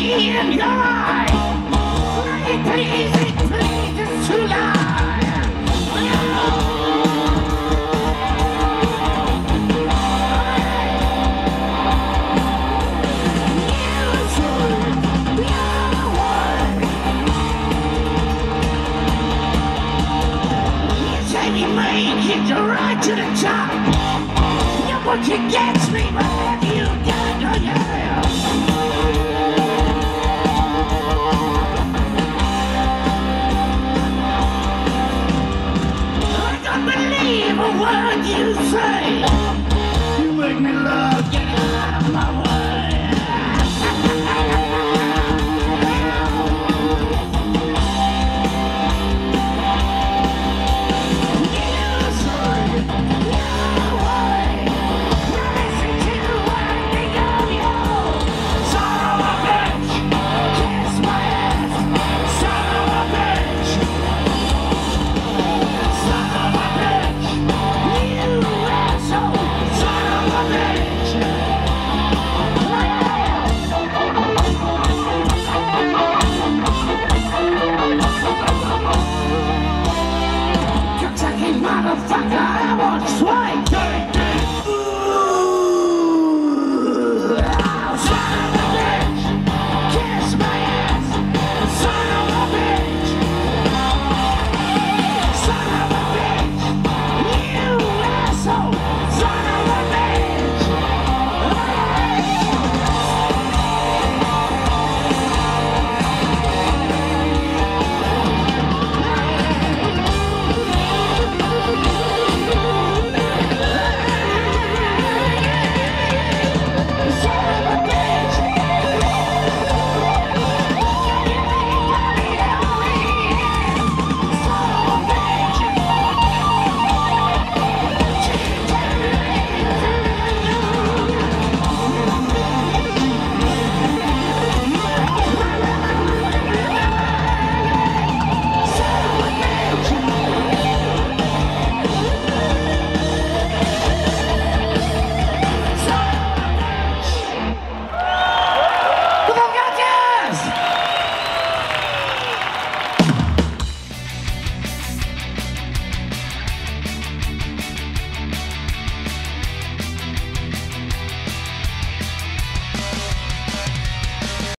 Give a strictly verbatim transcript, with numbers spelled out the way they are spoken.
you lie. It is easy to me to lie. You should be making the ride to the top. You're working.